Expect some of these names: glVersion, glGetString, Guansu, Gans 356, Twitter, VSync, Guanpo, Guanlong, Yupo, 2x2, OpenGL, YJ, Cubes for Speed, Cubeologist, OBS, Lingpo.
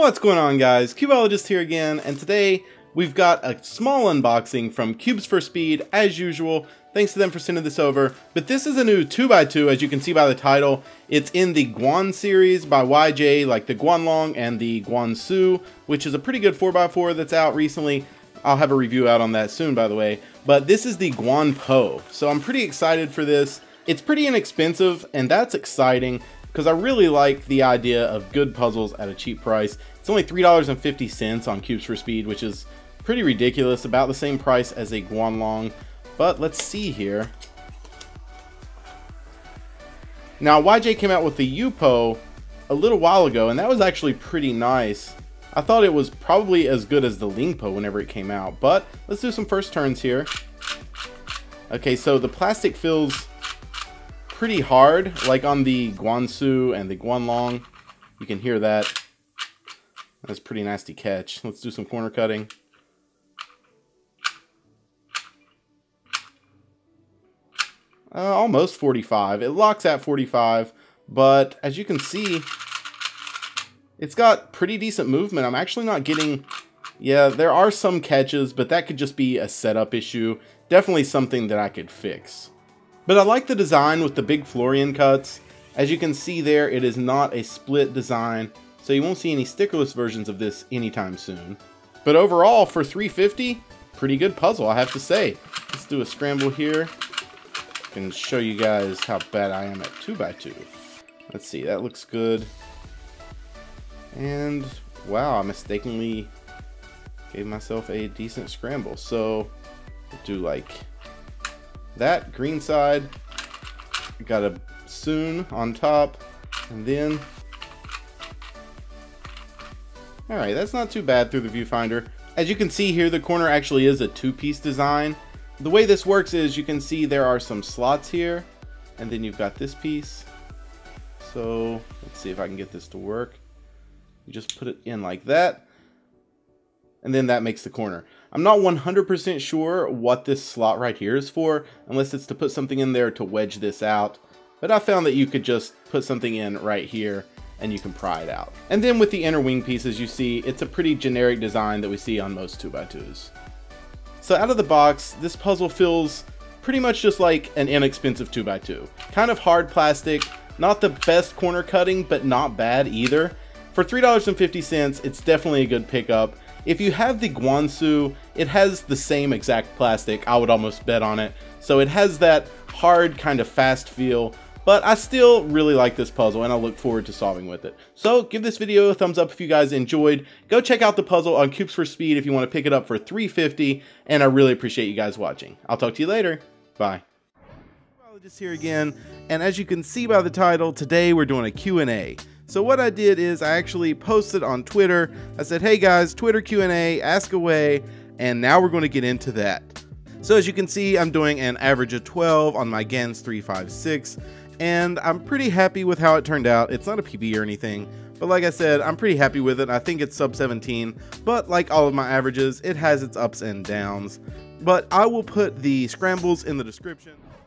What's going on, guys? Cubeologist here again, and today we've got a small unboxing from Cubes for Speed, as usual. Thanks to them for sending this over. But this is a new 2x2, as you can see by the title. It's in the Guan series by YJ, like the Guanlong and the Guansu, which is a pretty good 4x4 that's out recently. I'll have a review out on that soon, by the way. But this is the Guanpo, so I'm pretty excited for this. It's pretty inexpensive, and that's exciting, because I really like the idea of good puzzles at a cheap price. It's only $3.50 on Cubes for Speed, which is pretty ridiculous, about the same price as a Guanlong. But let's see here. Now, YJ came out with the Yupo a little while ago, and that was actually pretty nice. I thought it was probably as good as the Lingpo whenever it came out, but let's do some first turns here. Okay, so the plastic feels pretty hard, like on the Guansu and the Guanlong. You can hear that. That's a pretty nasty catch. Let's do some corner cutting. Almost 45. It locks at 45, but as you can see, it's got pretty decent movement. I'm actually not getting... Yeah, there are some catches, but that could just be a setup issue. Definitely something that I could fix. But I like the design with the big Florian cuts. As you can see there, it is not a split design, so you won't see any stickerless versions of this anytime soon. But overall, for $3.50, pretty good puzzle, I have to say. Let's do a scramble here. I can show you guys how bad I am at 2x2. Let's see, that looks good. And wow, I mistakenly gave myself a decent scramble. So I'll do like that green side, got a soon on top, and then all right, that's not too bad through the viewfinder. As you can see here, the corner actually is a two-piece design. The way this works is you can see there are some slots here, and then you've got this piece. So let's see if I can get this to work. You just put it in like that, and then that makes the corner. I'm not 100% sure what this slot right here is for, unless it's to put something in there to wedge this out. But I found that you could just put something in right here and you can pry it out. And then with the inner wing pieces, you see it's a pretty generic design that we see on most 2x2s. So out of the box, this puzzle feels pretty much just like an inexpensive 2x2. Kind of hard plastic, not the best corner cutting, but not bad either. For $3.50, it's definitely a good pickup. If you have the Guansu, it has the same exact plastic. I would almost bet on it. So it has that hard kind of fast feel, but I still really like this puzzle and I look forward to solving with it. So give this video a thumbs up if you guys enjoyed. Go check out the puzzle on Cubes for Speed if you want to pick it up for $3.50, and I really appreciate you guys watching. I'll talk to you later. Bye. Cubeologist here again, and as you can see by the title, today we're doing a Q&A. So what I did is I actually posted on Twitter. I said, hey guys, Twitter Q&A, ask away. And now we're going to get into that. So as you can see, I'm doing an average of 12 on my Gans 356. And I'm pretty happy with how it turned out. It's not a PB or anything, but like I said, I'm pretty happy with it. I think it's sub 17, but like all of my averages, it has its ups and downs. But I will put the scrambles in the description.